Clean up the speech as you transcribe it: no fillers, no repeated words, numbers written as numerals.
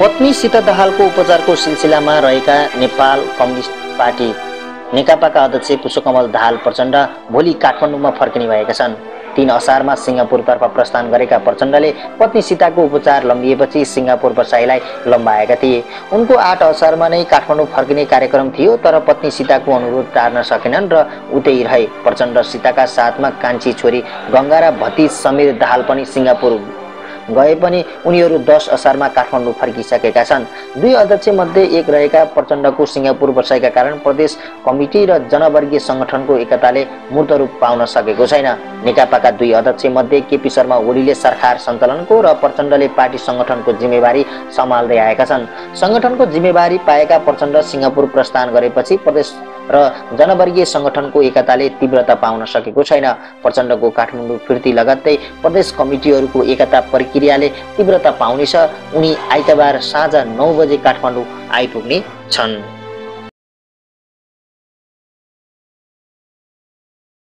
पत्नी सीता दहालको उपचारको सिलसिलामा रहेका नेपाल कम्युनिस्ट पार्टी नेकपाका अध्यक्ष पुष्पकमल दहाल प्रचण्ड भोलि काठमाडौँमा फर्किने भएका छन्। 3 असारमा सिङ्गापुरतर्फ प्रस्थान गरेका प्रचण्डले पत्नी सीताको उपचार लम्बिएपछि सिङ्गापुर बसाइलाई लम्बाएका थिए। उनको 8 असारमा नै काठमाडौँ फर्किने कार्यक्रम थियो, तर पत्नी सीताको अनुरोध टार्न सकेनन् र उतै रहे। प्रचण्ड सीताका साथमा कान्छी छोरी गङ्गा र भतिज समीर दहाल पनि सिङ्गापुर गए पनि उनीहरू 10 असारमा काठमाडौँ फर्किसकेका छन्। 2 अध्यक्षमध्ये एक रहेका प्रचण्डको सिङ्गापुर बसाइका कारण प्रदेश कमिटी र जनवर्गीय सङ्गठनको एकताले मूर्त रूप पाउन सकेको छैन। नेकपाका 2 अध्यक्षमध्ये केपी शर्मा ओलीले सरकार सञ्चालनको र प्रचण्डले पार्टी सङ्गठनको जिम्मेवारी सम्हाल्दै आएका छन्। सङ्गठनको जिम्मेवारी पाएका प्रचण्ड सिङ्गापुर प्रस्थान गरेपछि प्रदेश र जनवर्गीय सङ्गठनको एकताले तीव्रता पाउन सकेको छैन। प्रचण्डको काठमाडौँ फिर्ती लगत्तै प्रदेश कमिटीहरूको एकता प्रक्रियाले तीव्रता पाउनेछ। उनी आइतबार साँझ 9 बजे काठमाडौँ आइपुग्ने छन्।